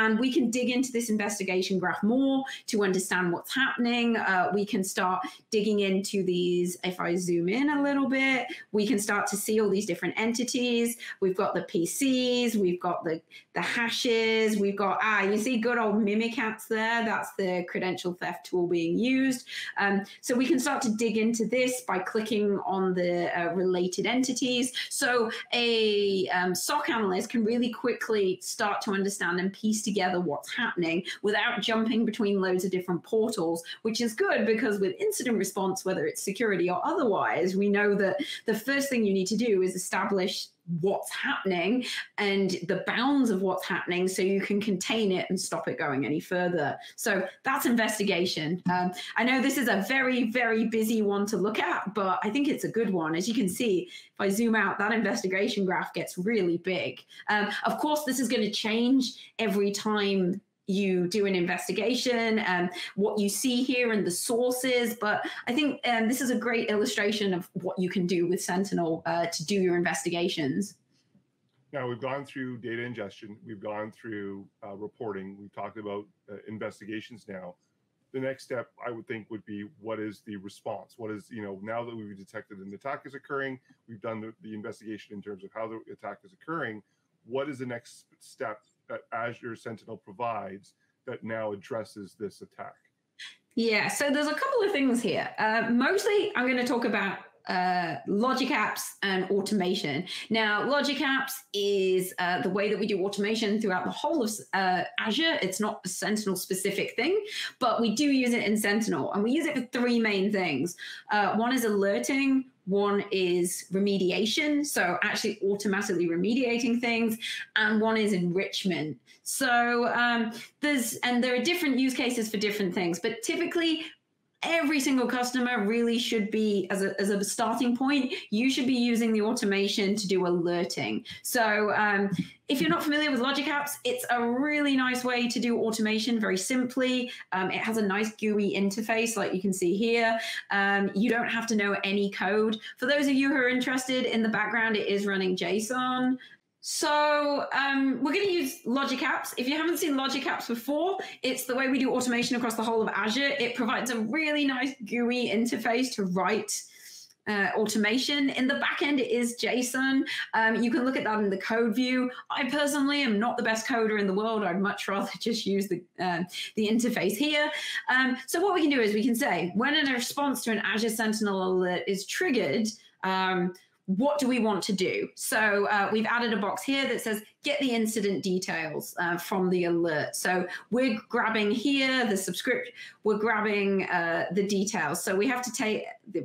and we can dig into this investigation investigation graph more to understand what's happening. Uh, we can start digging into these. If I zoom in a little bit, we can start to see all these different entities. We've got the P Cs, we've got the, the hashes, we've got, ah, you see good old Mimikatz there. That's the credential theft tool being used. Um, so we can start to dig into this by clicking on the uh, related entities. So a um, S O C analyst can really quickly start to understand and piece together what's happening without jumping between loads of different portals, which is good because with incident response, whether it's security or otherwise, we know that the first thing you need to do is establish what's happening and the bounds of what's happening so you can contain it and stop it going any further. So that's investigation. Um, I know this is a very, very busy one to look at, but I think it's a good one. As you can see, if I zoom out, that investigation graph gets really big. Um, of course, this is going to change every time you do an investigation and what you see here and the sources. But I think um, this is a great illustration of what you can do with Sentinel uh, to do your investigations. Now, we've gone through data ingestion. We've gone through uh, reporting. We've talked about uh, investigations now. The next step, I would think, would be what is the response? What is, you know, now that we've detected an attack is occurring, we've done the, the investigation in terms of how the attack is occurring. What is the next step that Azure Sentinel provides that now addresses this attack? Yeah, so there's a couple of things here. Uh, mostly I'm going to talk about uh, Logic Apps and automation. Now, Logic Apps is uh, the way that we do automation throughout the whole of uh, Azure. It's not a Sentinel specific thing, but we do use it in Sentinel, and we use it for three main things. Uh, one is alerting. One is remediation, so actually automatically remediating things, and one is enrichment. So um, there's, and there are different use cases for different things, but typically every single customer really should be, as a, as a starting point, you should be using the automation to do alerting. So um, if you're not familiar with Logic Apps, it's a really nice way to do automation very simply. Um, it has a nice G U I interface like you can see here. Um, you don't have to know any code. For those of you who are interested, in the background, it is running JSON. So um, we're going to use Logic Apps. If you haven't seen Logic Apps before, it's the way we do automation across the whole of Azure. It provides a really nice G U I interface to write uh, automation. In the back end, it is JSON. Um, you can look at that in the code view. I personally am not the best coder in the world. I'd much rather just use the, uh, the interface here. Um, so what we can do is we can say, when a response to an Azure Sentinel alert is triggered, um, what do we want to do? So uh, we've added a box here that says, get the incident details uh, from the alert. So we're grabbing here the subscription, we're grabbing uh, the details. So we have to take the,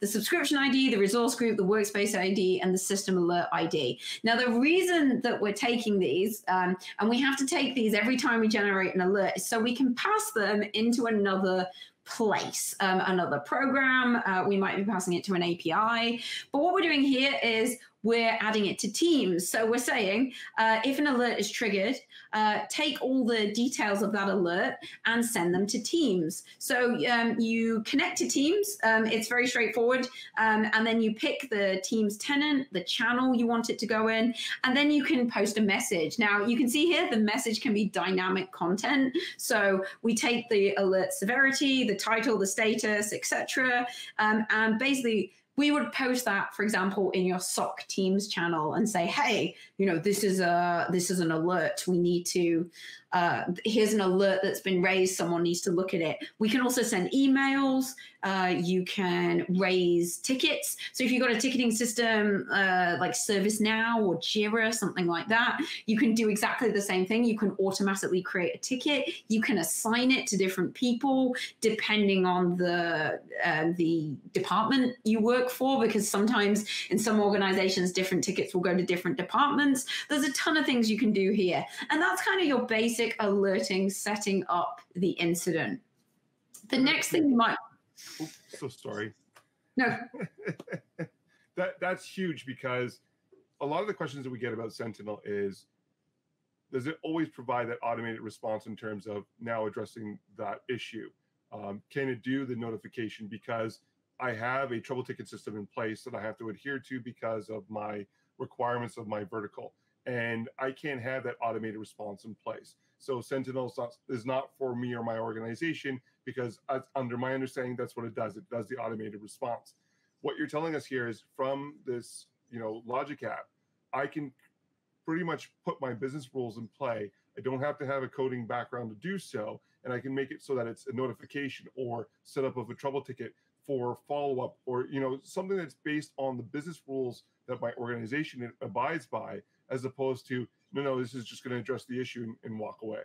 the subscription I D, the resource group, the workspace I D, and the system alert I D. Now, the reason that we're taking these, um, and we have to take these every time we generate an alert, is so we can pass them into another place, um, another program. Uh, we might be passing it to an A P I. But what we're doing here is we're adding it to Teams. So we're saying, uh, if an alert is triggered, uh, take all the details of that alert and send them to Teams. So um, you connect to Teams. Um, it's very straightforward. Um, and then you pick the Teams tenant, the channel you want it to go in, and then you can post a message. Now, you can see here, the message can be dynamic content. So we take the alert severity, the title, the status, et cetera, um, and basically, we would post that, for example, in your S O C Teams channel and say, hey, you know, this is a this is an alert. We need to, uh, here's an alert that's been raised. Someone needs to look at it. We can also send emails. Uh, you can raise tickets. So if you've got a ticketing system uh, like ServiceNow or Jira, something like that, you can do exactly the same thing. You can automatically create a ticket. You can assign it to different people depending on the, uh, the department you work for, because sometimes in some organizations different tickets will go to different departments. There's a ton of things you can do here, and that's kind of your basic alerting, setting up the incident. The next thing you might oh, so sorry no that that's huge, because a lot of the questions that we get about Sentinel is, does it always provide that automated response in terms of now addressing that issue? Um, can it do the notification, because I have a trouble ticket system in place that I have to adhere to because of my requirements of my vertical. and I can't have that automated response in place. So Sentinel is not, is not for me or my organization, because under my understanding, that's what it does. It does the automated response. What you're telling us here is from this, you know, Logic app, I can pretty much put my business rules in play. I don't have to have a coding background to do so, and I can make it so that it's a notification or setup of a trouble ticket for follow-up, or, you know, something that's based on the business rules that my organization abides by, as opposed to, no, no, this is just going to address the issue and, and walk away.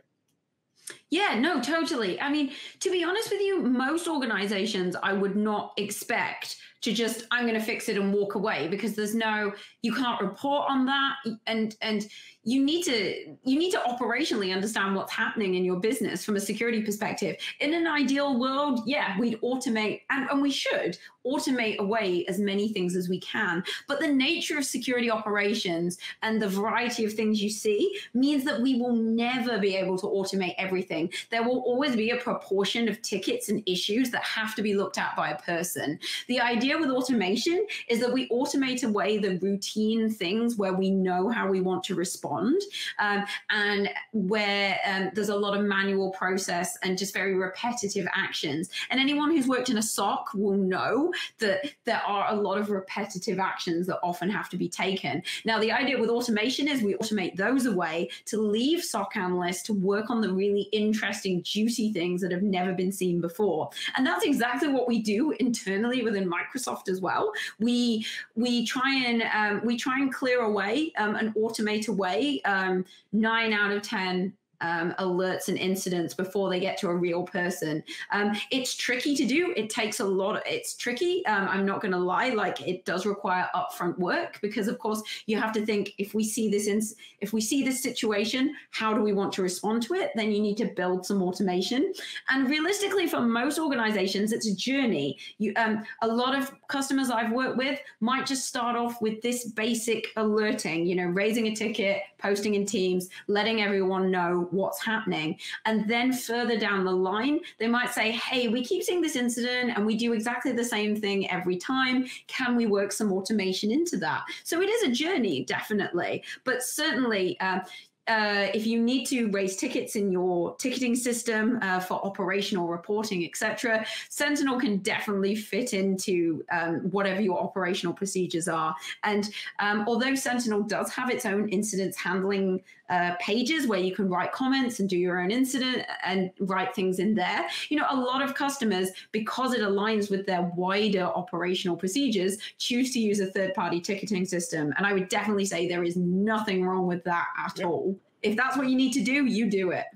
Yeah, no, totally. I mean, to be honest with you, most organizations I would not expect to just, I'm going to fix it and walk away, because there's no, you can't report on that. And, and you need to, you need to operationally understand what's happening in your business from a security perspective. In an ideal world, yeah, we'd automate, and, and we should automate away as many things as we can. But the nature of security operations and the variety of things you see means that we will never be able to automate everything. There will always be a proportion of tickets and issues that have to be looked at by a person. The idea with automation is that we automate away the routine things where we know how we want to respond, um, and where um, there's a lot of manual process and just very repetitive actions. And anyone who's worked in a S O C will know that there are a lot of repetitive actions that often have to be taken. Now, the idea with automation is we automate those away to leave S O C analysts to work on the really interesting, juicy things that have never been seen before. And that's exactly what we do internally within Microsoft as well. We we try and um, we try and clear away um, and automate away um, nine out of ten Um, alerts and incidents before they get to a real person. Um, it's tricky to do. It takes a lot. Of, it's tricky. Um, I'm not going to lie. Like, it does require upfront work, because of course you have to think, if we see this in, if we see this situation, how do we want to respond to it? Then you need to build some automation. And realistically, for most organizations, it's a journey. You, um, a lot of customers I've worked with might just start off with this basic alerting. You know, raising a ticket, posting in Teams, letting everyone know what's happening. And then further down the line, they might say, hey, we keep seeing this incident and we do exactly the same thing every time. Can we work some automation into that? So it is a journey, definitely. But certainly, uh, uh, if you need to raise tickets in your ticketing system uh, for operational reporting, et cetera, Sentinel can definitely fit into um, whatever your operational procedures are. And um, although Sentinel does have its own incidents handling Uh, pages where you can write comments and do your own incident and write things in there. You know, a lot of customers, because it aligns with their wider operational procedures, choose to use a third-party ticketing system. And I would definitely say there is nothing wrong with that at yep. all. If that's what you need to do, you do it.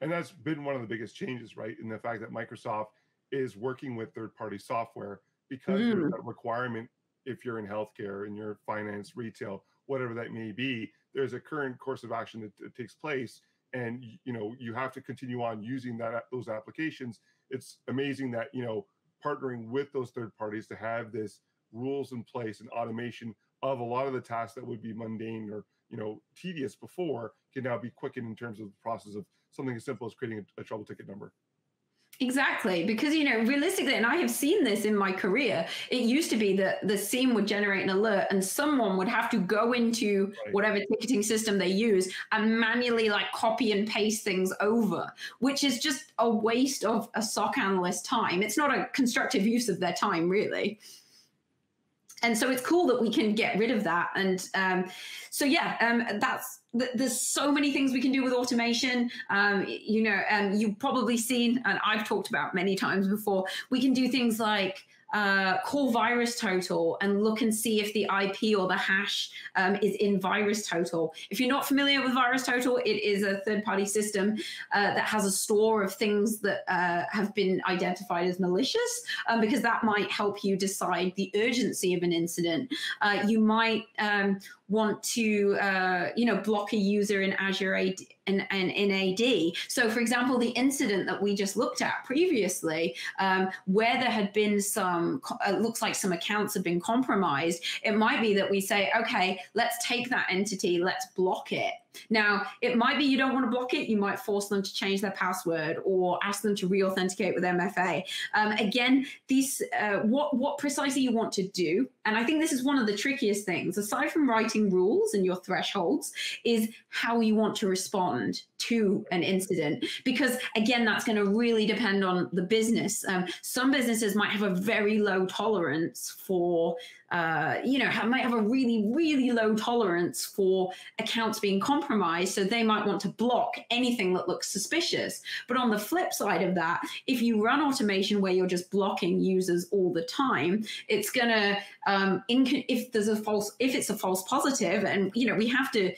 And that's been one of the biggest changes, right? In the fact that Microsoft is working with third-party software, because mm. there's that requirement. If you're in healthcare, in your finance, retail, whatever that may be, there's a current course of action that, that takes place, and you know you have to continue on using that those applications. It's amazing that you know partnering with those third parties to have this rules in place and automation of a lot of the tasks that would be mundane or you know tedious before can now be quickened in terms of the process of something as simple as creating a, a trouble ticket number. Exactly, because, you know, realistically, and I have seen this in my career, it used to be that the S I E M would generate an alert and someone would have to go into right. whatever ticketing system they use and manually like copy and paste things over, which is just a waste of a S O C analyst's time. It's not a constructive use of their time, really. And so it's cool that we can get rid of that. And um, so, yeah, um, that's th there's so many things we can do with automation. Um, you know, um, you've probably seen, and I've talked about many times before, we can do things like uh, call VirusTotal and look and see if the I P or the hash um, is in VirusTotal. If you're not familiar with VirusTotal, it is a third-party system uh, that has a store of things that uh, have been identified as malicious, um, because that might help you decide the urgency of an incident. Uh, you might um, want to, uh, you know, block a user in Azure A D. and, and in A D. So for example, the incident that we just looked at previously, um, where there had been some, it uh, looks like some accounts have been compromised, it might be that we say, okay, let's take that entity, let's block it. Now, it might be you don't want to block it. You might force them to change their password or ask them to re-authenticate with M F A. Um, again, these uh, what, what precisely you want to do, and I think this is one of the trickiest things, aside from writing rules and your thresholds, is how you want to respond to an incident. Because again, that's going to really depend on the business. Um, some businesses might have a very low tolerance for, uh, you know, have, might have a really, really low tolerance for accounts being compromised. Compromise, so they might want to block anything that looks suspicious. But on the flip side of that, if you run automation where you're just blocking users all the time, it's gonna um, if there's a false, if it's a false positive, and you know we have to,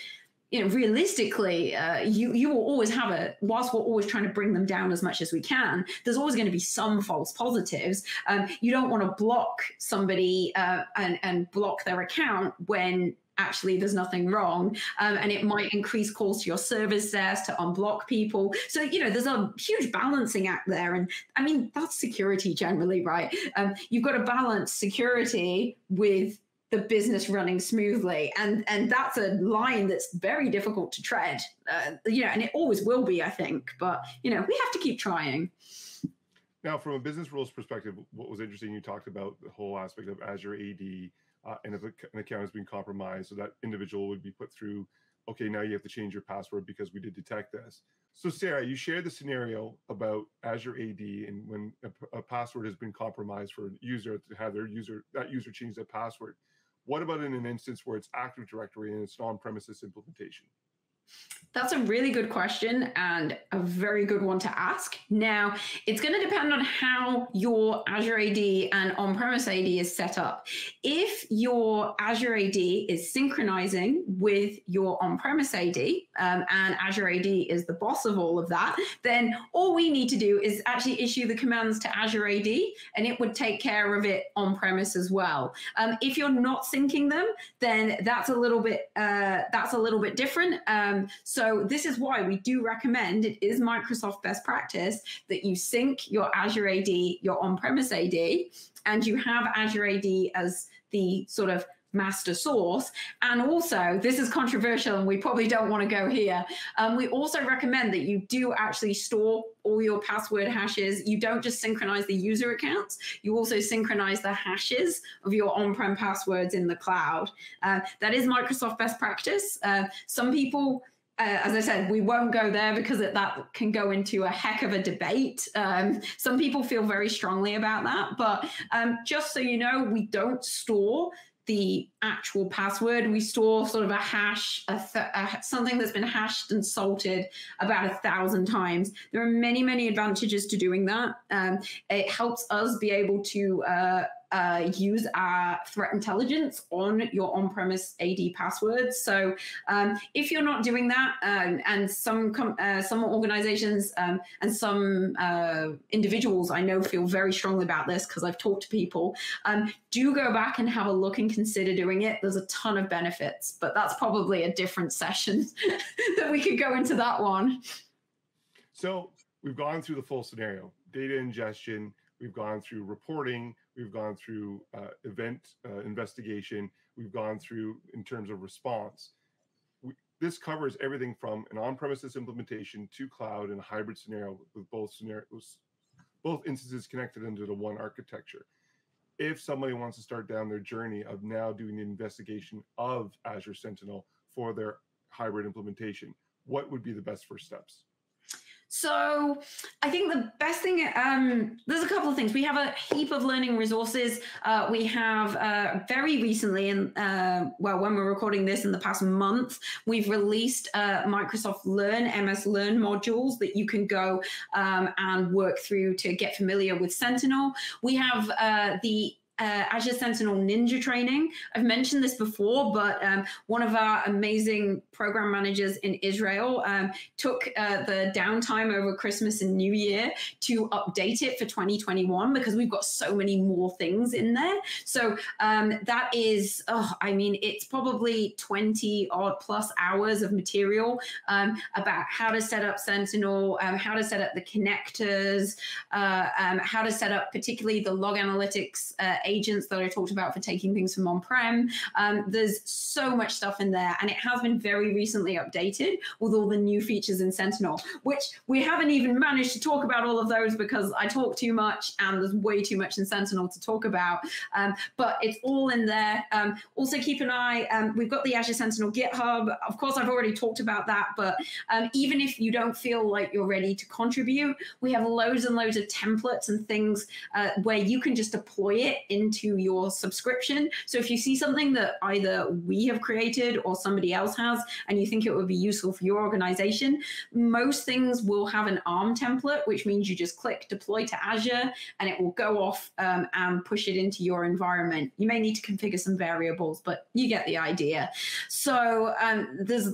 you know, realistically, uh, you you will always have a, whilst we're always trying to bring them down as much as we can, there's always going to be some false positives. Um, you don't want to block somebody uh, and and block their account when actually there's nothing wrong, um, and it might increase calls to your service desk to unblock people. So, you know, there's a huge balancing act there. And I mean, that's security generally, right? Um, you've got to balance security with the business running smoothly. And, and that's a line that's very difficult to tread, uh, you know, and it always will be, I think. But, you know, we have to keep trying. Now, from a business rules perspective, what was interesting, you talked about the whole aspect of Azure A D, Uh, and if an account has been compromised, so that individual would be put through, okay, now you have to change your password because we did detect this. So Sarah, you shared the scenario about Azure A D and when a, a password has been compromised for a user to have their user, that user change their password. What about in an instance where it's Active Directory and it's an on-premises implementation? That's a really good question and a very good one to ask. Now, it's going to depend on how your Azure A D and on-premise A D is set up. If your Azure A D is synchronizing with your on-premise A D, um, and Azure A D is the boss of all of that, then all we need to do is actually issue the commands to Azure A D, and it would take care of it on-premise as well. Um, if you're not syncing them, then that's a little bit uh, that's a little bit different. Um, so So this is why we do recommend, it is Microsoft best practice that you sync your Azure A D, your on-premise A D, and you have Azure A D as the sort of master source. And also, this is controversial and we probably don't want to go here. Um, we also recommend that you do actually store all your password hashes. You don't just synchronize the user accounts, you also synchronize the hashes of your on-prem passwords in the cloud. Uh, that is Microsoft best practice. Uh, some people... Uh, as I said, we won't go there because it, that can go into a heck of a debate. Um, some people feel very strongly about that, but um, just so you know, we don't store the actual password. We store sort of a hash, a th a, something that's been hashed and salted about a thousand times. There are many, many advantages to doing that. Um, it helps us be able to uh, Uh, use our threat intelligence on your on-premise A D passwords. So um, if you're not doing that, um, and some com uh, some organizations um, and some uh, individuals I know feel very strongly about this because I've talked to people, um, do go back and have a look and consider doing it. There's a ton of benefits, but that's probably a different session that we could go into that one. So we've gone through the full scenario, data ingestion, we've gone through reporting, we've gone through uh, event uh, investigation, we've gone through in terms of response. We, this covers everything from an on-premises implementation to cloud and a hybrid scenario with both scenarios, both instances connected under the one architecture. If somebody wants to start down their journey of now doing the investigation of Azure Sentinel for their hybrid implementation, what would be the best first steps? So I think the best thing, um, there's a couple of things. We have a heap of learning resources. Uh, we have uh, very recently, and uh, well, when we're recording this in the past month, we've released uh, Microsoft Learn, M S Learn modules that you can go um, and work through to get familiar with Sentinel. We have uh, the Uh, Azure Sentinel Ninja training. I've mentioned this before, but um, one of our amazing program managers in Israel um, took uh, the downtime over Christmas and New Year to update it for twenty twenty-one because we've got so many more things in there. So um, that is, oh, I mean, it's probably twenty odd plus hours of material um, about how to set up Sentinel, um, how to set up the connectors, uh, um, how to set up particularly the Log Analytics uh, agents that I talked about for taking things from on-prem. Um, there's so much stuff in there, and it has been very recently updated with all the new features in Sentinel, which we haven't even managed to talk about all of those because I talk too much and there's way too much in Sentinel to talk about, um, but it's all in there. Um, also keep an eye, um, we've got the Azure Sentinel GitHub. Of course, I've already talked about that, but um, even if you don't feel like you're ready to contribute, we have loads and loads of templates and things uh, where you can just deploy it into your subscription. So if you see something that either we have created or somebody else has, and you think it would be useful for your organization, most things will have an ARM template, which means you just click deploy to Azure and it will go off um, and push it into your environment. You may need to configure some variables, but you get the idea. So um, there's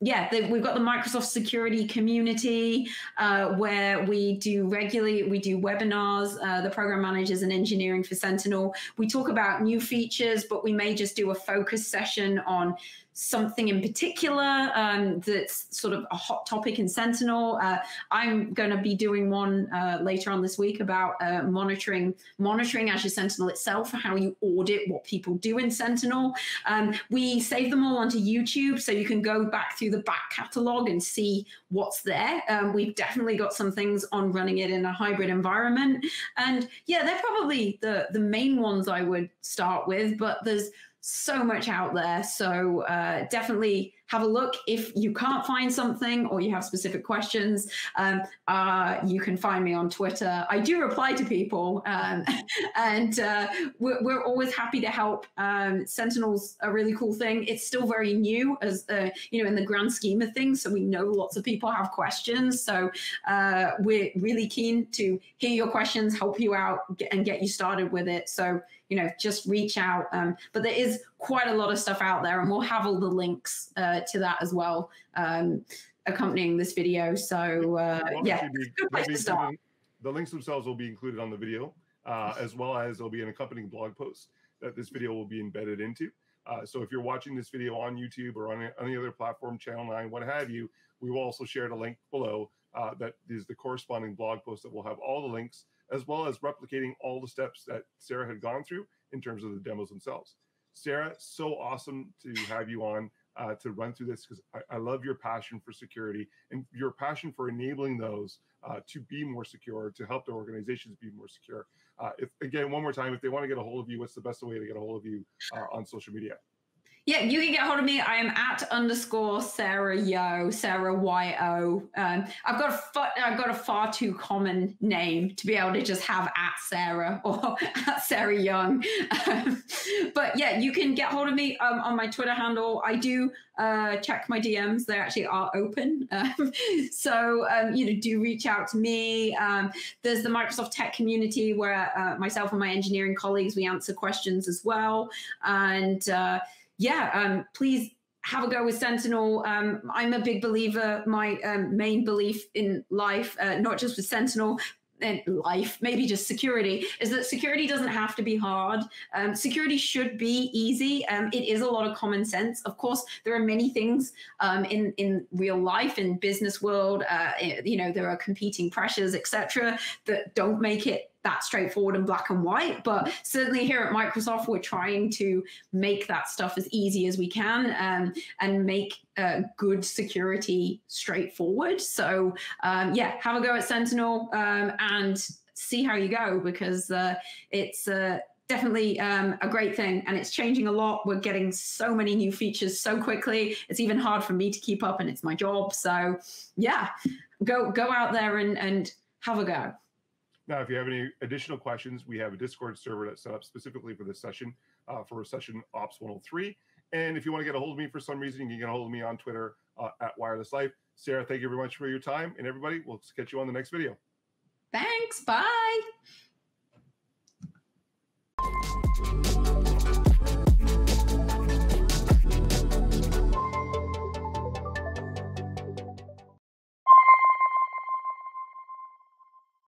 Yeah, the, we've got the Microsoft security community uh, where we do regularly, we do webinars, uh, the program managers and engineering for Sentinel. We talk about new features, but we may just do a focus session on something in particular um, that's sort of a hot topic in Sentinel. Uh, I'm going to be doing one uh, later on this week about uh, monitoring monitoring Azure Sentinel itself, how you audit what people do in Sentinel. Um, we save them all onto YouTube, so you can go back through the back catalog and see what's there. Um, we've definitely got some things on running it in a hybrid environment. And yeah, they're probably the, the main ones I would start with, but there's so much out there. So uh, definitely have a look. If you can't find something or you have specific questions, um, uh, you can find me on Twitter. I do reply to people, um, and uh, we're, we're always happy to help. Um, Sentinel's a really cool thing. It's still very new, as uh, you know, in the grand scheme of things. So we know lots of people have questions. So uh, we're really keen to hear your questions, help you out, get, and get you started with it. So you know, just reach out. Um, but there is quite a lot of stuff out there, and we'll have all the links uh, to that as well um, accompanying this video. So uh, yeah, be, good place to start. The links themselves will be included on the video, uh, as well as there'll be an accompanying blog post that this video will be embedded into. Uh, so if you're watching this video on YouTube or on any other platform, Channel nine, what have you, we will also share the link below uh, that is the corresponding blog post that will have all the links, as well as replicating all the steps that Sarah had gone through in terms of the demos themselves. Sarah, so awesome to have you on uh, to run through this, because I, I love your passion for security and your passion for enabling those uh, to be more secure, to help their organizations be more secure. Uh, if, again, one more time, if they want to get a hold of you, what's the best way to get a hold of you uh, on social media? Yeah, you can get hold of me. I am at underscore Sarah Yo, Sarah Y O. Um, I've got a I've got a far too common name to be able to just have at Sarah or at Sarah Young. Um, but yeah, you can get hold of me um, on my Twitter handle. I do uh, check my D Ms; they actually are open. Um, so um, you know, do reach out to me. Um, there's the Microsoft Tech community where uh, myself and my engineering colleagues, we answer questions as well, and. Uh, Yeah, um, please have a go with Sentinel. Um, I'm a big believer. My um, main belief in life, uh, not just with Sentinel, and life, maybe just security, is that security doesn't have to be hard. Um, security should be easy. Um, it is a lot of common sense. Of course, there are many things um, in, in real life, in business world, uh, you know, there are competing pressures, et cetera, that don't make it that straightforward and black and white, but certainly here at Microsoft, we're trying to make that stuff as easy as we can um, and make uh, good security straightforward. So um, yeah, have a go at Sentinel um, and see how you go, because uh, it's uh, definitely um, a great thing and it's changing a lot. We're getting so many new features so quickly. It's even hard for me to keep up and it's my job. So yeah, go, go out there and, and have a go. Now, if you have any additional questions, we have a Discord server that's set up specifically for this session, uh, for Session Ops one oh three. And if you want to get a hold of me for some reason, you can get a hold of me on Twitter uh, at Wireless Life. Sarah, thank you very much for your time. And everybody, we'll catch you on the next video. Thanks. Bye.